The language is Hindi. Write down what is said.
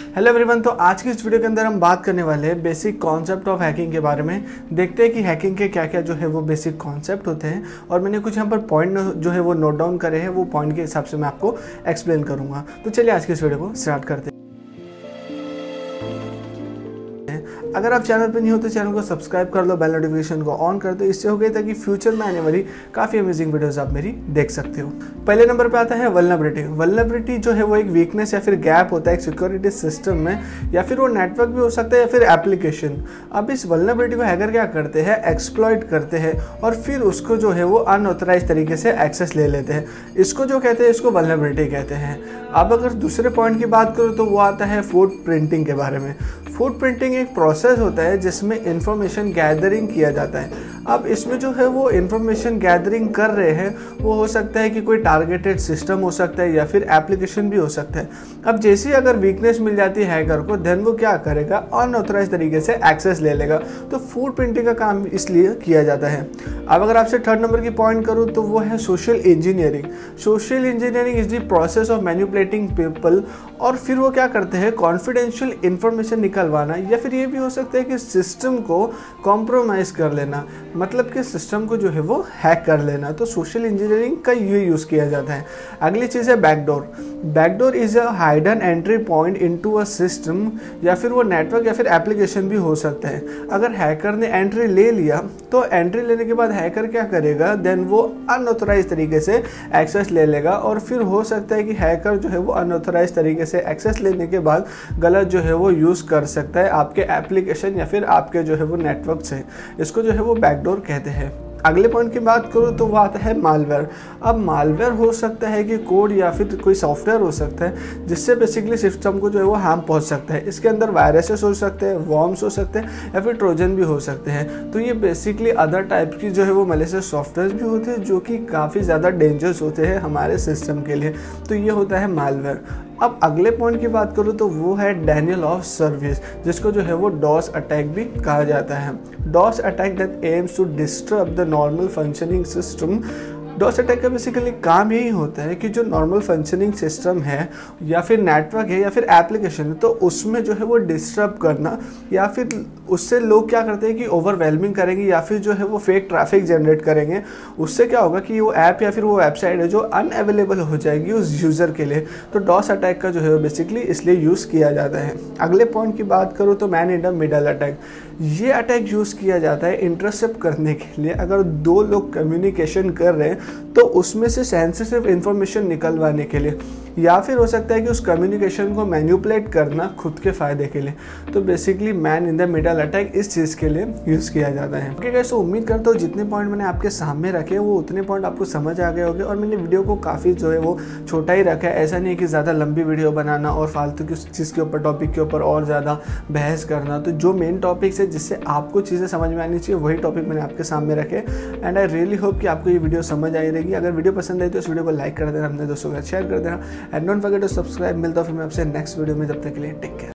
हेलो एवरीवन, तो आज की इस वीडियो के अंदर हम बात करने वाले हैं बेसिक कॉन्सेप्ट ऑफ हैकिंग के बारे में। देखते हैं कि हैकिंग के क्या क्या जो है वो बेसिक कॉन्सेप्ट होते हैं, और मैंने कुछ यहाँ पर पॉइंट जो है वो नोट डाउन करे हैं, वो पॉइंट के हिसाब से मैं आपको एक्सप्लेन करूँगा। तो चलिए आज की इस वीडियो को स्टार्ट करते हैं। अगर आप चैनल पर नहीं हो तो चैनल को सब्सक्राइब कर लो, बेल नोटिफिकेशन को ऑन कर दो, इससे हो गई ताकि फ्यूचर में आने वाली काफ़ी अमेजिंग वीडियोस आप मेरी देख सकते हो। पहले नंबर पे आता है वल्नरेबिलिटी। वल्नरेबिलिटी जो है वो एक वीकनेस या फिर गैप होता है एक सिक्योरिटी सिस्टम में, या फिर वो नेटवर्क भी हो सकता है या फिर एप्लीकेशन। अब इस वल्नरेबिलिटी को हैकर क्या करते हैं, एक्सप्लॉइट करते हैं और फिर उसको जो है वो अनऑथराइज तरीके से एक्सेस ले लेते हैं। इसको जो कहते हैं, इसको वल्नरेबिलिटी कहते हैं। अब अगर दूसरे पॉइंट की बात करूँ तो वो आता है फुट प्रिंटिंग के बारे में। फुट प्रिंटिंग एक प्रोसेस होता है जिसमें इंफॉर्मेशन गैदरिंग किया जाता है। अब इसमें जो है वो इंफॉर्मेशन गैदरिंग कर रहे हैं, वो हो सकता है कि कोई टारगेटेड सिस्टम हो सकता है या फिर एप्लीकेशन भी हो सकता है। अब जैसे ही अगर वीकनेस मिल जाती है हैकर को, देन वो क्या करेगा, अनऑथराइज तरीके से एक्सेस ले लेगा। तो फुट प्रिंटिंग का काम इसलिए किया जाता है। अब अगर आपसे थर्ड नंबर की पॉइंट करूँ तो वो है social engineering. Social engineering is the process of manipulating people, और फिर वो क्या करते हैं, कॉन्फिडेंशियल इन्फॉर्मेशन निकलवाना, या फिर ये भी हो सकता है कि सिस्टम को कॉम्प्रोमाइज कर लेना, मतलब कि सिस्टम को जो है वो हैक कर लेना। तो सोशल इंजीनियरिंग का ये यूज़ किया जाता है। अगली चीज़ है backdoor. Backdoor is a hidden entry point into a system, या फिर वो नेटवर्क या फिर एप्लीकेशन भी हो सकता है। अगर हैकर ने एंट्री ले लिया तो एंट्री लेने के बाद हैकर क्या करेगा, देन वो अनऑथराइज तरीके से एक्सेस ले लेगा, और फिर हो सकता है कि हैकर जो है वो अनऑथराइज तरीके से एक्सेस लेने के बाद गलत जो है वो यूज़ कर सकता है आपके एप्लीकेशन या फिर आपके जो है वो नेटवर्क से। इसको जो है वो बैकडोर कहते हैं। अगले पॉइंट की बात करूँ तो वो आता है मालवेयर। अब मालवेयर हो सकता है कि कोड या फिर कोई सॉफ्टवेयर हो सकता है जिससे बेसिकली सिस्टम को जो है वो हार्म पहुँच सकता है। इसके अंदर वायरसेस हो सकते हैं, वॉर्म्स हो सकते हैं, या फिर ट्रोजन भी हो सकते हैं। तो ये बेसिकली अदर टाइप की जो है वो मैलिशियस सॉफ्टवेयर भी होते हैं, जो कि काफ़ी ज़्यादा डेंजरस होते हैं हमारे सिस्टम के लिए। तो ये होता है मालवेयर। अब अगले पॉइंट की बात करूँ तो वो है डेनियल ऑफ सर्विस, जिसको जो है वो डॉस अटैक भी कहा जाता है। DoS attack that aims to disturb the normal functioning system. DoS attack का बेसिकली काम यही होता है कि जो नॉर्मल फंक्शनिंग सिस्टम है या फिर नेटवर्क है या फिर एप्लीकेशन है, तो उसमें जो है वो डिस्टर्ब करना, या फिर उससे लोग क्या करते हैं कि ओवरवेलमिंग करेंगे या फिर जो है वो फेक ट्रैफिक जनरेट करेंगे। उससे क्या होगा कि वो ऐप या फिर वो वेबसाइट है जो अनअवेलेबल हो जाएगी उस यूज़र के लिए। तो डॉस अटैक का जो है बेसिकली इसलिए यूज़ किया जाता है। अगले पॉइंट की बात करूँ तो man in the middle attack. ये अटैक यूज़ किया जाता है इंटरसेप्ट करने के लिए। अगर दो लोग कम्युनिकेशन कर रहे हैं तो उसमें से सेंसिटिव इंफॉर्मेशन निकलवाने के लिए, या फिर हो सकता है कि उस कम्युनिकेशन को मैनिपुलेट करना खुद के फ़ायदे के लिए। तो basically man in the middle attack इस चीज़ के लिए यूज़ किया जाता है। ओके गाइस, तो उम्मीद करता हूँ जितने पॉइंट मैंने आपके सामने रखे वो उतने पॉइंट आपको समझ आ गए होंगे, और मैंने वीडियो को काफ़ी जो है वो छोटा ही रखा है। ऐसा नहीं है कि ज़्यादा लंबी वीडियो बनाना और फालतू की उस चीज़ के ऊपर, टॉपिक के ऊपर और ज़्यादा बहस करना। तो जो मेन टॉपिक्स है जिससे आपको चीज़ें समझ में आनी चाहिए, वही टॉपिक मैंने आपके सामने रखे। एंड आई रियली होप कि आपको ये वीडियो समझ आई रहेगी। अगर वीडियो पसंद आई तो इस वीडियो को लाइक कर देना, अपने दोस्तों के साथ शेयर कर देना, and don't forget to subscribe. मिलता हूँ फिर मैं आपसे नेक्स्ट वीडियो में, तब तक के लिए टेक केयर।